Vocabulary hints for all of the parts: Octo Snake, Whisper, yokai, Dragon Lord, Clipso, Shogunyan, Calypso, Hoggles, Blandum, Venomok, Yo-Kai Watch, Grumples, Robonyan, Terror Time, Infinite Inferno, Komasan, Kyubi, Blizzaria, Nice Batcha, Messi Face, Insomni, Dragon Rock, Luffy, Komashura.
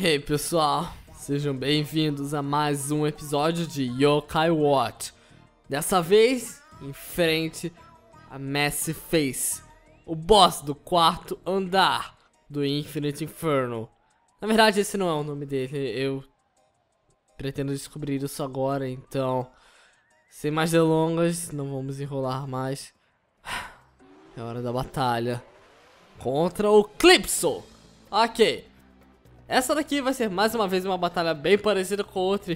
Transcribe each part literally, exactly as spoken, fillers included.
Hey pessoal, sejam bem-vindos a mais um episódio de Yo-Kai Watch. Dessa vez, em frente a Messi Face, o boss do quarto andar do Infinite Inferno. Na verdade esse não é o nome dele, eu pretendo descobrir isso agora, então sem mais delongas, não vamos enrolar mais. É hora da batalha contra o Clipso. Ok. Essa daqui vai ser mais uma vez uma batalha bem parecida com outra.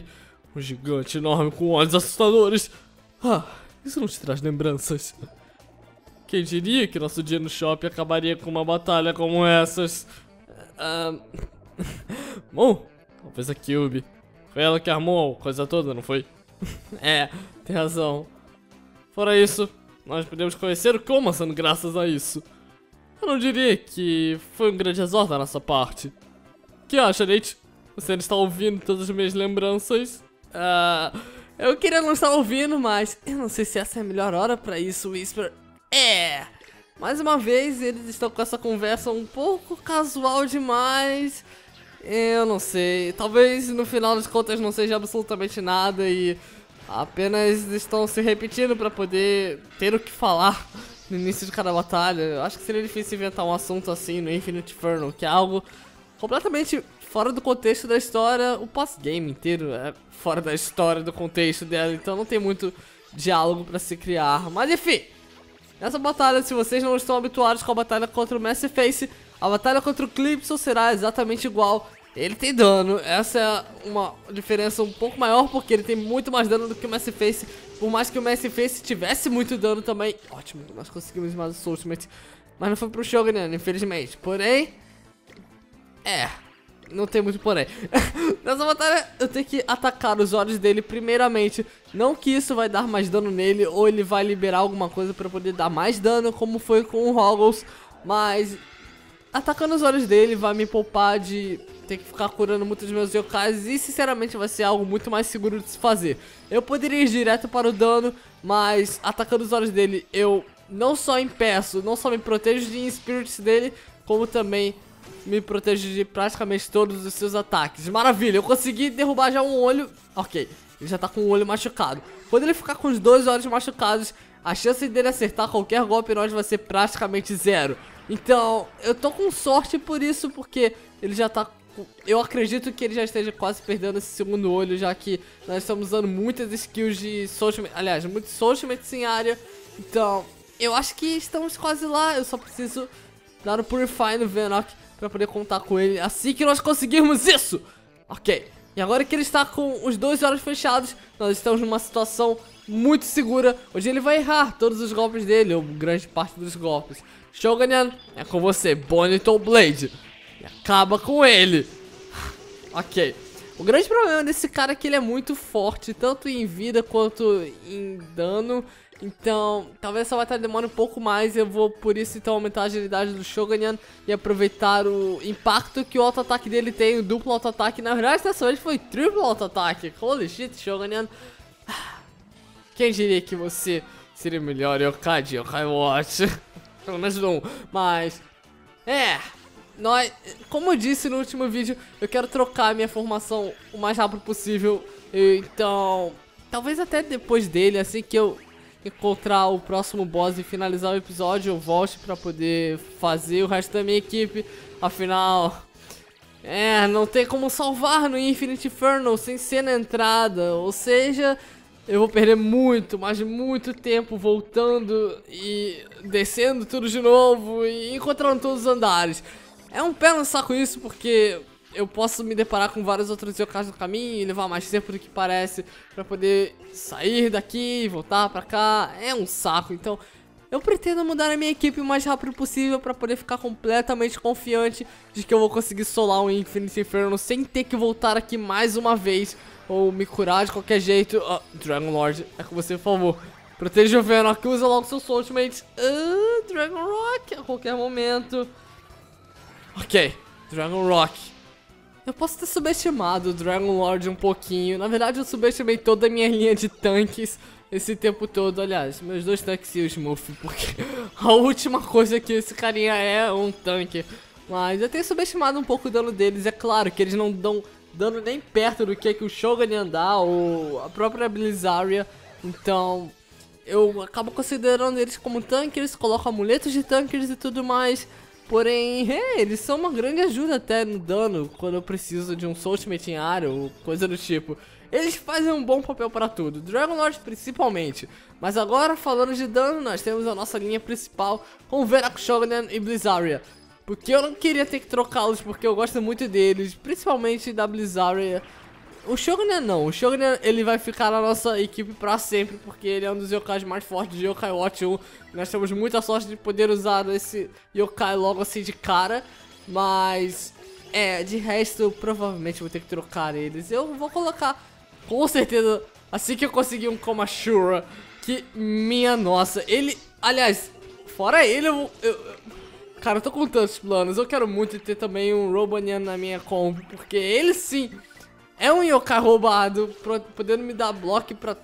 Um gigante enorme com olhos assustadores. Ah, isso não te traz lembranças. Quem diria que nosso dia no shopping acabaria com uma batalha como essas? Ah, bom, talvez a Kyubi. Foi ela que armou a coisa toda, não foi? É, tem razão. Fora isso, nós podemos conhecer o Komasan graças a isso. Eu não diria que foi um grande azar da nossa parte. O que acha, Nate? Você não está ouvindo todas as minhas lembranças? Uh, eu queria não estar ouvindo, mas eu não sei se essa é a melhor hora para isso, Whisper. É! Mais uma vez, eles estão com essa conversa um pouco casual demais. Eu não sei. Talvez no final das contas não seja absolutamente nada e apenas estão se repetindo para poder ter o que falar no início de cada batalha. Eu acho que seria difícil inventar um assunto assim no Infinite Inferno, que é algo completamente fora do contexto da história. O pós-game inteiro é fora da história, do contexto dela, então não tem muito diálogo pra se criar. Mas enfim, nessa batalha, se vocês não estão habituados com a batalha contra o Messi Face, a batalha contra o Clipso será exatamente igual. Ele tem dano, essa é uma diferença um pouco maior, porque ele tem muito mais dano do que o Messi Face. Por mais que o Messi Face tivesse muito dano também. Ótimo, nós conseguimos mais o seu ultimate, mas não foi pro Shogunyan, infelizmente. Porém... é, não tem muito porém. Nessa batalha eu tenho que atacar os olhos dele primeiramente. Não que isso vai dar mais dano nele, ou ele vai liberar alguma coisa pra poder dar mais dano, como foi com o Hoggles. Mas atacando os olhos dele vai me poupar de ter que ficar curando muitos dos meus yokais, e sinceramente vai ser algo muito mais seguro de se fazer. Eu poderia ir direto para o dano, mas atacando os olhos dele eu não só impeço, não só me protejo de spirits dele, como também me protege de praticamente todos os seus ataques. Maravilha, eu consegui derrubar já um olho. Ok, ele já tá com o olho machucado. Quando ele ficar com os dois olhos machucados, a chance dele acertar qualquer golpe nós vai ser praticamente zero. Então, eu tô com sorte por isso, porque ele já tá... eu acredito que ele já esteja quase perdendo esse segundo olho, já que nós estamos usando muitas skills de social... aliás, muitos social em área. Então, eu acho que estamos quase lá. Eu só preciso dar o Purify no Venomok pra poder contar com ele assim que nós conseguirmos isso. Ok, e agora que ele está com os dois olhos fechados, nós estamos numa situação muito segura, onde ele vai errar todos os golpes dele, ou grande parte dos golpes. Shogunyan, é com você, Bonnet ou Blade. E acaba com ele. Ok, o grande problema desse cara é que ele é muito forte, tanto em vida quanto em dano. Então, talvez essa batalha demore um pouco mais. Eu vou, por isso, então, aumentar a agilidade do Shogunyan e aproveitar o impacto que o auto-ataque dele tem, o duplo auto-ataque. Na verdade, dessa vez foi triplo auto-ataque. Holy shit, Shogunyan. Quem diria que você seria melhor yokai de Yo-Kai Watch? Pelo menos não, mas... é... nós, como eu disse no último vídeo, eu quero trocar a minha formação o mais rápido possível. Então... talvez até depois dele, assim que eu... encontrar o próximo boss e finalizar o episódio, eu volte pra poder fazer o resto da minha equipe. Afinal, é, não tem como salvar no Infinite Inferno sem ser na entrada. Ou seja, eu vou perder muito, mas muito tempo voltando e descendo tudo de novo e encontrando todos os andares. É um pé no saco isso, porque eu posso me deparar com vários outros yokais no caminho e levar mais tempo do que parece pra poder sair daqui e voltar pra cá. É um saco, então eu pretendo mudar a minha equipe o mais rápido possível pra poder ficar completamente confiante de que eu vou conseguir solar um Infinite Inferno sem ter que voltar aqui mais uma vez ou me curar de qualquer jeito. Oh, Dragon Lord, é com você, por favor. Proteja o Venomok, usa logo seus ultimates. Uh, Dragon Rock, a qualquer momento. Ok, Dragon Rock. Eu posso ter subestimado o Dragon Lord um pouquinho. Na verdade, eu subestimei toda a minha linha de tanques esse tempo todo. Aliás, meus dois tanques e o Smurf, porque a última coisa que esse carinha é um tanque. Mas eu tenho subestimado um pouco o dano deles. É claro que eles não dão dano nem perto do que, é que o Shogunyan dá ou a própria Blizzaria. Então eu acabo considerando eles como tanques, eles colocam amuletos de tanques e tudo mais. Porém, é, eles são uma grande ajuda até no dano, quando eu preciso de um Soulmate em área ou coisa do tipo. Eles fazem um bom papel para tudo, Dragon Lord principalmente. Mas agora, falando de dano, nós temos a nossa linha principal com Venomok, Shogunyan e Blizzaria. Porque eu não queria ter que trocá-los, porque eu gosto muito deles, principalmente da Blizzaria. O Shogunyan não, o Shogunyan ele vai ficar na nossa equipe pra sempre, porque ele é um dos yokais mais fortes de Yo-Kai Watch um. Nós temos muita sorte de poder usar esse yokai logo assim de cara, mas é, de resto eu provavelmente vou ter que trocar eles. Eu vou colocar, com certeza, assim que eu conseguir um Komashura, que minha nossa, ele, aliás, fora ele eu, eu, eu cara, eu tô com tantos planos, eu quero muito ter também um Robonyan na minha comp, porque ele sim... é um yokai roubado, podendo me dar bloco pra...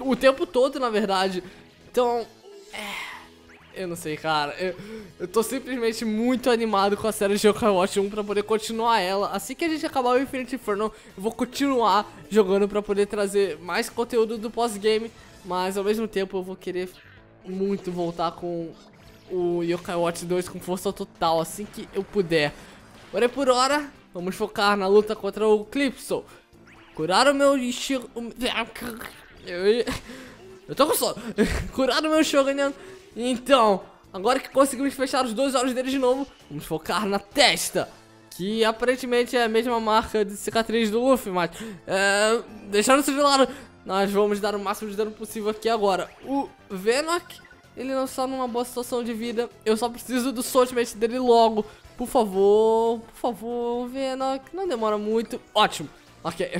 o tempo todo, na verdade. Então, é... eu não sei, cara. Eu, eu tô simplesmente muito animado com a série de Yo-Kai Watch um pra poder continuar ela. Assim que a gente acabar o Infinite Inferno, eu vou continuar jogando pra poder trazer mais conteúdo do pós-game. Mas, ao mesmo tempo, eu vou querer muito voltar com o Yo-Kai Watch dois com força total, assim que eu puder. Porém, por hora, vamos focar na luta contra o Clipso. Curar o meu estilo... Eu tô com sono. Curar o meu Shogunyan. Então, agora que conseguimos fechar os dois olhos dele de novo, vamos focar na testa, que aparentemente é a mesma marca de cicatriz do Luffy, mas é, deixando isso de lado, nós vamos dar o máximo de dano possível aqui agora. O Venomok, ele não está numa boa situação de vida. Eu só preciso do Soulmate dele logo. Por favor, por favor, Venomok. Não demora muito. Ótimo. Ok.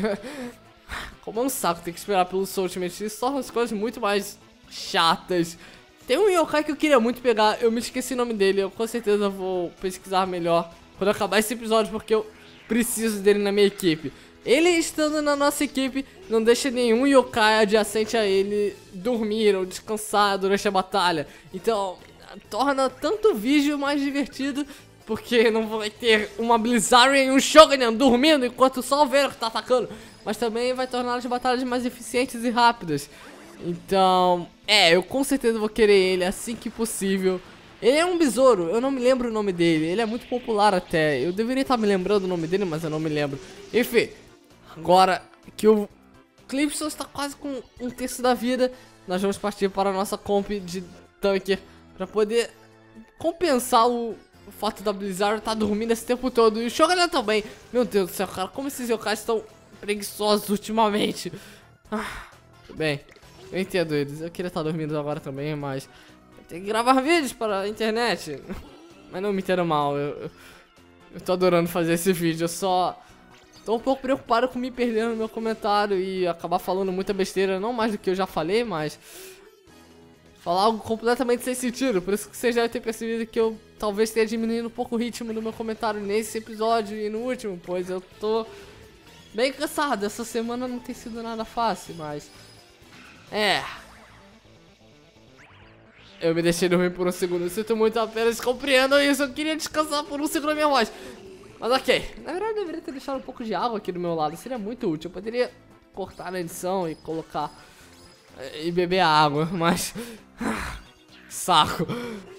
Como é um saco ter que esperar pelo Soulmate, isso torna as coisas muito mais chatas. Tem um yokai que eu queria muito pegar, eu me esqueci o nome dele, eu com certeza vou pesquisar melhor quando acabar esse episódio, porque eu preciso dele na minha equipe. Ele estando na nossa equipe não deixa nenhum yokai adjacente a ele dormir ou descansar durante a batalha. Então, torna tanto o vídeo mais divertido, porque não vai ter uma Blizzaria e um Shogunyan dormindo enquanto só o Venom que tá atacando. Mas também vai tornar as batalhas mais eficientes e rápidas. Então, é, eu com certeza vou querer ele assim que possível. Ele é um besouro, eu não me lembro o nome dele. Ele é muito popular até. Eu deveria estar me lembrando o nome dele, mas eu não me lembro. Enfim, agora que o Clipso está quase com um terço da vida, nós vamos partir para a nossa comp de tanque para poder compensar o... o fato da Blizzaria tá dormindo esse tempo todo. E o Shogunyan também. Meu Deus do céu, cara. Como esses yokais estão preguiçosos ultimamente. Ah, bem, eu entendo eles. Eu queria estar dormindo agora também, mas... eu tenho que gravar vídeos para a internet. Mas não me entendo mal. Eu, eu, eu tô adorando fazer esse vídeo. Eu só... tô um pouco preocupado com me perdendo no meu comentário e acabar falando muita besteira. Não mais do que eu já falei, mas... falar algo completamente sem sentido, por isso que vocês devem ter percebido que eu talvez tenha diminuído um pouco o ritmo do meu comentário nesse episódio e no último, pois eu tô bem cansado, essa semana não tem sido nada fácil, mas... é... eu me deixei dormir por um segundo, eu sinto muito, apenas compreendam isso, eu queria descansar por um segundo na minha voz. Mas ok, na verdade eu deveria ter deixado um pouco de água aqui do meu lado, seria muito útil, eu poderia cortar a edição e colocar... e beber água, mas... saco.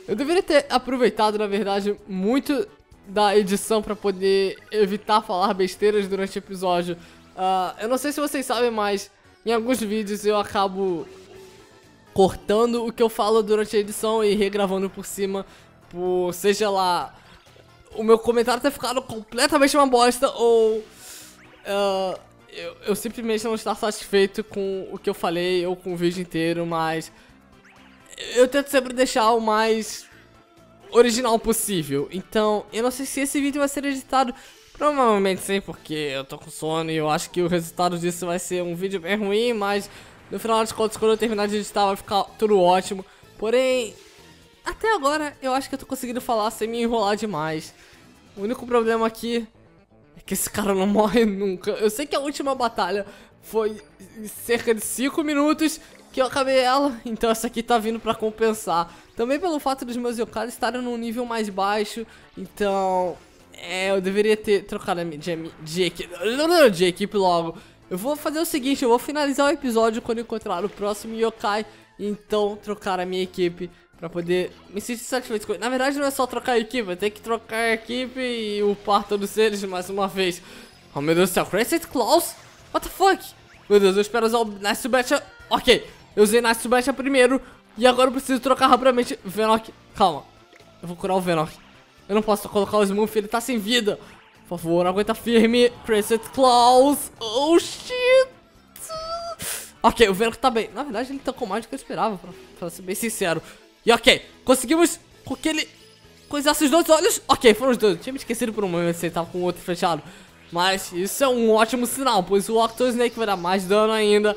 Eu deveria ter aproveitado, na verdade, muito da edição pra poder evitar falar besteiras durante o episódio. Uh, eu não sei se vocês sabem, mas em alguns vídeos eu acabo cortando o que eu falo durante a edição e regravando por cima, por seja lá... o meu comentário ter ficado completamente uma bosta ou... Uh, Eu, eu simplesmente não estou satisfeito com o que eu falei ou com o vídeo inteiro, mas eu tento sempre deixar o mais original possível. Então, eu não sei se esse vídeo vai ser editado, provavelmente sim, porque eu tô com sono e eu acho que o resultado disso vai ser um vídeo bem ruim, mas no final das contas, quando eu terminar de editar, vai ficar tudo ótimo. Porém, até agora eu acho que eu tô conseguindo falar sem me enrolar demais. O único problema aqui... é que esse cara não morre nunca. Eu sei que a última batalha foi cerca de cinco minutos que eu acabei ela, então essa aqui tá vindo pra compensar. Também pelo fato dos meus yokais estarem num nível mais baixo, então É, eu deveria ter trocado de equipe. Não, não, de equipe logo. Eu vou fazer o seguinte, eu vou finalizar o episódio quando encontrar o próximo yokai. Então, trocar a minha equipe pra poder me sentir satisfeito com ele. Na verdade, não é só trocar a equipe, eu tenho que trocar a equipe e upar todos eles mais uma vez. Oh, meu Deus do céu, Crescent Claws? What the fuck? Meu Deus, eu espero usar o Nice Batcha. Ok, eu usei Nice Batcha primeiro. E agora eu preciso trocar rapidamente. Venomok, calma. Eu vou curar o Venomok. Eu não posso colocar o Smurf, ele tá sem vida. Por favor, aguenta firme. Crescent Claws. Oh, shit. Ok, o Venomok tá bem. Na verdade, ele tá com mais do que eu esperava, pra, pra ser bem sincero. E ok, conseguimos com que ele coisasse os dois olhos. Ok, foram os dois. Eu tinha me esquecido por um momento se ele tava com o outro fechado. Mas isso é um ótimo sinal, pois o Octo Snake vai dar mais dano ainda.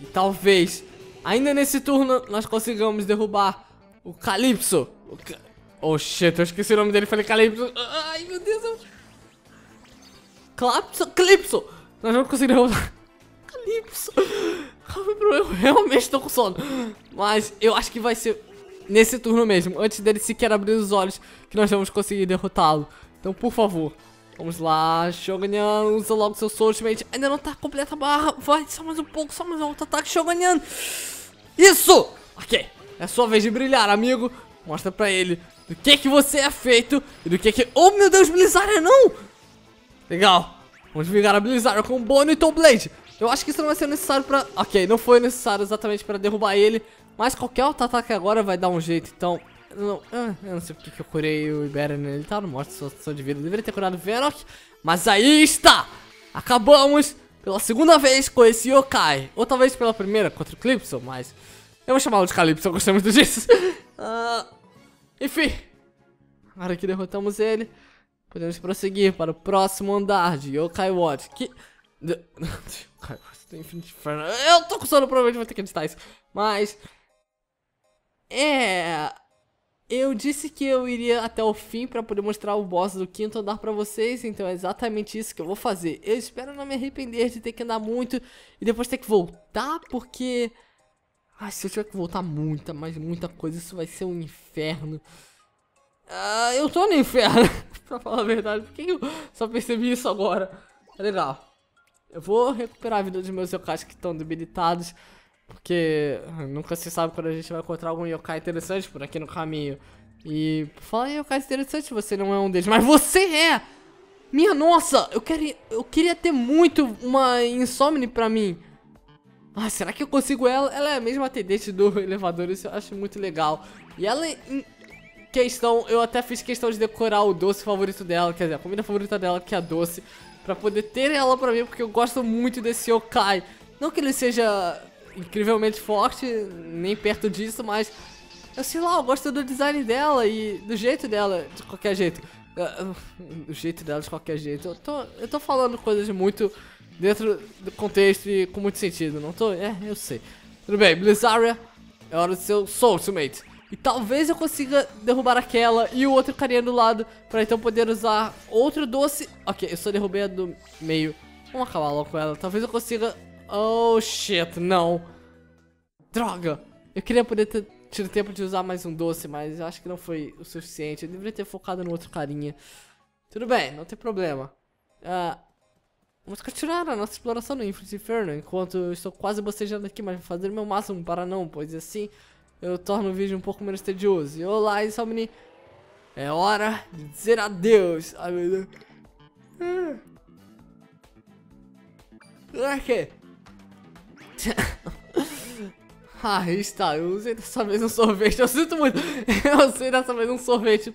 E talvez, ainda nesse turno, nós consigamos derrubar o Calypso. O ca... Oh shit, eu esqueci o nome dele, falei Calypso. Ai meu Deus, eu... Calypso, Calypso. Nós vamos conseguir derrubar Calypso. Eu realmente tô com sono. Mas eu acho que vai ser nesse turno mesmo, antes dele sequer abrir os olhos, que nós vamos conseguir derrotá-lo. Então por favor, vamos lá, Shogunyan, usa logo seu Soul Ultimate. Ainda não tá completa a barra. Vai, só mais um pouco, só mais um outro ataque, Shogunyan. Isso! Ok, é a sua vez de brilhar, amigo. Mostra pra ele do que que você é feito e do que que... Oh, meu Deus, Blizzaria, não! Legal. Vamos vingar a Blizzaria com o Bono e Toe Blade. Eu acho que isso não vai ser necessário pra... Ok, não foi necessário exatamente pra derrubar ele, mas qualquer outro ataque agora vai dar um jeito, então... Não, eu não sei porque que eu curei o Ibera nele, ele tá no morte, sua situação de vida. Eu deveria ter curado o Venomok, mas aí está! Acabamos pela segunda vez com esse yokai. Ou talvez pela primeira, contra o Clipso, mas... Eu vou chamá-lo de Calypso, eu gostei muito disso. uh, Enfim, agora que derrotamos ele, podemos prosseguir para o próximo andar de Yo-Kai Watch. Que... Yo-Kai Watch do Infinite Inferno. Eu tô com sono, provavelmente vou ter que editar isso. Mas... É... Eu disse que eu iria até o fim pra poder mostrar o boss do quinto andar pra vocês, então é exatamente isso que eu vou fazer. Eu espero não me arrepender de ter que andar muito e depois ter que voltar, porque... Ai, se eu tiver que voltar muita, mas muita coisa, isso vai ser um inferno. Ah, eu tô no inferno, pra falar a verdade. Por que eu só percebi isso agora? Legal. Eu vou recuperar a vida dos meus yokais que estão debilitados. Porque nunca se sabe quando a gente vai encontrar algum yokai interessante por aqui no caminho. E fala em yokai interessante, você não é um deles, mas você é! Minha nossa, eu queria, eu queria ter muito uma Insomni pra mim. Ah, será que eu consigo ela? Ela é a mesma atendente do elevador, isso eu acho muito legal. E ela em questão, eu até fiz questão de decorar o doce favorito dela, quer dizer, a comida favorita dela, que é a doce, pra poder ter ela pra mim, porque eu gosto muito desse yokai. Não que ele seja... incrivelmente forte, nem perto disso, mas eu sei lá, eu gosto do design dela e do jeito dela, de qualquer jeito. Do jeito dela, de qualquer jeito. Eu tô, eu tô falando coisas muito dentro do contexto e com muito sentido, não tô? É, eu sei. Tudo bem, Blizzaria, é hora do seu Soul Ultimate. E talvez eu consiga derrubar aquela e o outro carinha do lado, pra então poder usar outro doce. Ok, eu só derrubei a do meio. Vamos acabar logo com ela. Talvez eu consiga... Oh, shit, não. Droga. Eu queria poder ter tido tempo de usar mais um doce, mas eu acho que não foi o suficiente. Eu deveria ter focado no outro carinha. Tudo bem, não tem problema. Uh, vamos continuar a nossa exploração no Infinite Inferno, enquanto eu estou quase bocejando aqui, mas vou fazer o meu máximo para não, pois assim eu torno o vídeo um pouco menos tedioso. E olá, Insomni. É hora de dizer adeus. Ai, meu Deus. Ah. Ok. Ah, está, eu usei dessa vez um sorvete, eu sinto muito. Eu usei dessa vez um sorvete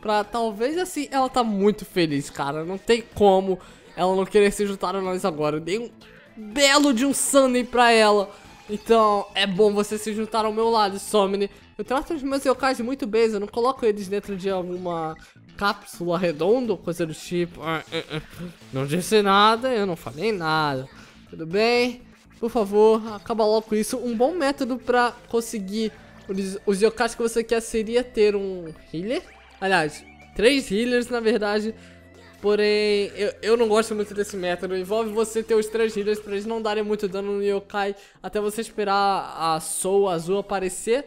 pra talvez assim, ela tá muito feliz, cara. Não tem como ela não querer se juntar a nós agora. Eu dei um belo de um sunny pra ela. Então é bom você se juntar ao meu lado, Somni. Eu trato os meus yokais muito bem, eu não coloco eles dentro de alguma cápsula redonda ou coisa do tipo. Não disse nada, eu não falei nada. Tudo bem? Por favor, acaba logo com isso. Um bom método pra conseguir os, os yokais que você quer seria ter um healer. Aliás, três healers na verdade. Porém, eu, eu não gosto muito desse método. Envolve você ter os três healers pra eles não darem muito dano no yokai até você esperar a Soul Azul aparecer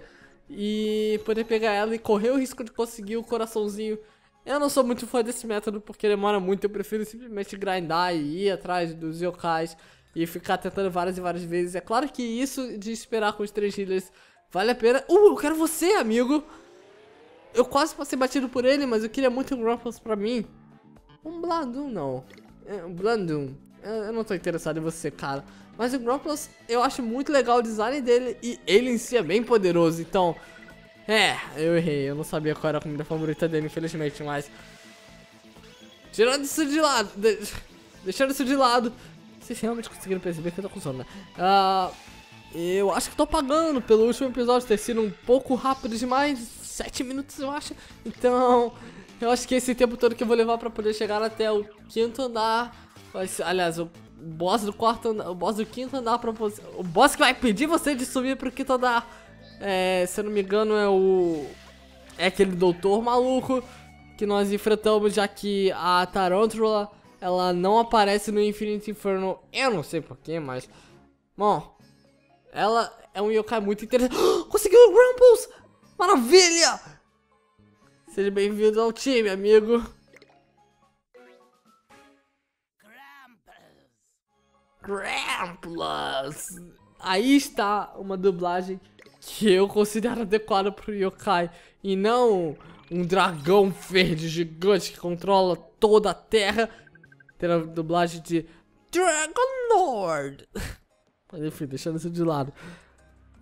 e poder pegar ela e correr o risco de conseguir o coraçãozinho Eu não sou muito fã desse método porque demora muito. Eu prefiro simplesmente grindar e ir atrás dos yokais e ficar tentando várias e várias vezes. É claro que isso de esperar com os três healers vale a pena. Uh, eu quero você, amigo! Eu quase passei batido por ele, mas eu queria muito um Grumples pra mim. Um Blandum, não. Um Blandum. Eu não tô interessado em você, cara. Mas o Grumples, eu acho muito legal o design dele e ele em si é bem poderoso, então... É, eu errei, eu não sabia qual era a comida favorita dele, infelizmente, mas... Tirando isso de lado, de... deixando isso de lado... Vocês realmente conseguiram perceber que eu tô com sono, né? Uh, eu acho que tô pagando pelo último episódio ter sido um pouco rápido demais, sete minutos eu acho. Então, eu acho que esse tempo todo que eu vou levar pra poder chegar até o quinto andar... Aliás, o boss do quarto andar, o boss do quinto andar, pra você, o boss que vai impedir você de subir pro quinto andar... É, se eu não me engano é o... É aquele doutor maluco que nós enfrentamos, já que a Tarântula, ela não aparece no Infinite Inferno. Eu não sei porquê, mas... Bom, ela é um yokai muito interessante. Conseguiu o Grumples! Maravilha! Seja bem-vindo ao time, amigo. Grumples! Aí está uma dublagem que eu considero adequado pro yokai e não um dragão verde gigante que controla toda a terra. Ter a dublagem de Dragon Lord. Mas enfim, deixando isso de lado,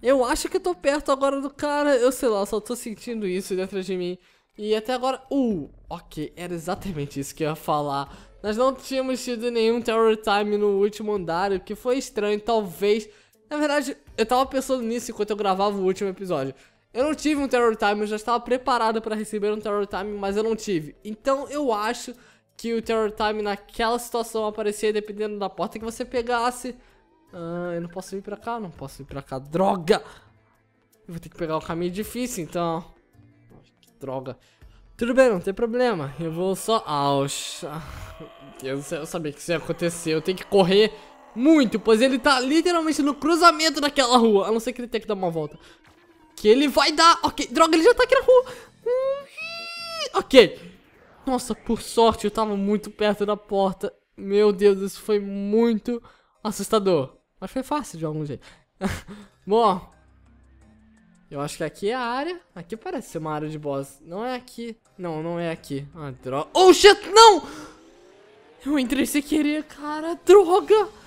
eu acho que tô perto agora do cara. Eu sei lá, só tô sentindo isso dentro de mim. E até agora... Uh, ok, era exatamente isso que eu ia falar. Nós não tínhamos tido nenhum Terror Time no último andar, o que foi estranho, talvez... Na verdade, eu tava pensando nisso enquanto eu gravava o último episódio. Eu não tive um Terror Time, eu já estava preparado para receber um Terror Time, mas eu não tive. Então eu acho que o Terror Time naquela situação aparecia dependendo da porta que você pegasse. Ah, eu não posso ir pra cá, não posso ir pra cá, droga! Eu vou ter que pegar o caminho difícil, então... Droga. Tudo bem, não tem problema, eu vou só... Ah, eu sabia que isso ia acontecer, eu tenho que correr... Muito, pois ele tá literalmente no cruzamento daquela rua. A não ser que ele tenha que dar uma volta. Que ele vai dar. Ok, droga, ele já tá aqui na rua. Ok. Nossa, por sorte eu tava muito perto da porta. Meu Deus, isso foi muito assustador. Mas foi fácil de algum jeito. Bom, eu acho que aqui é a área. Aqui parece ser uma área de boss. Não é aqui. Não, não é aqui. Ah, droga. Oh, shit, não! Eu entrei sem querer, cara. Droga!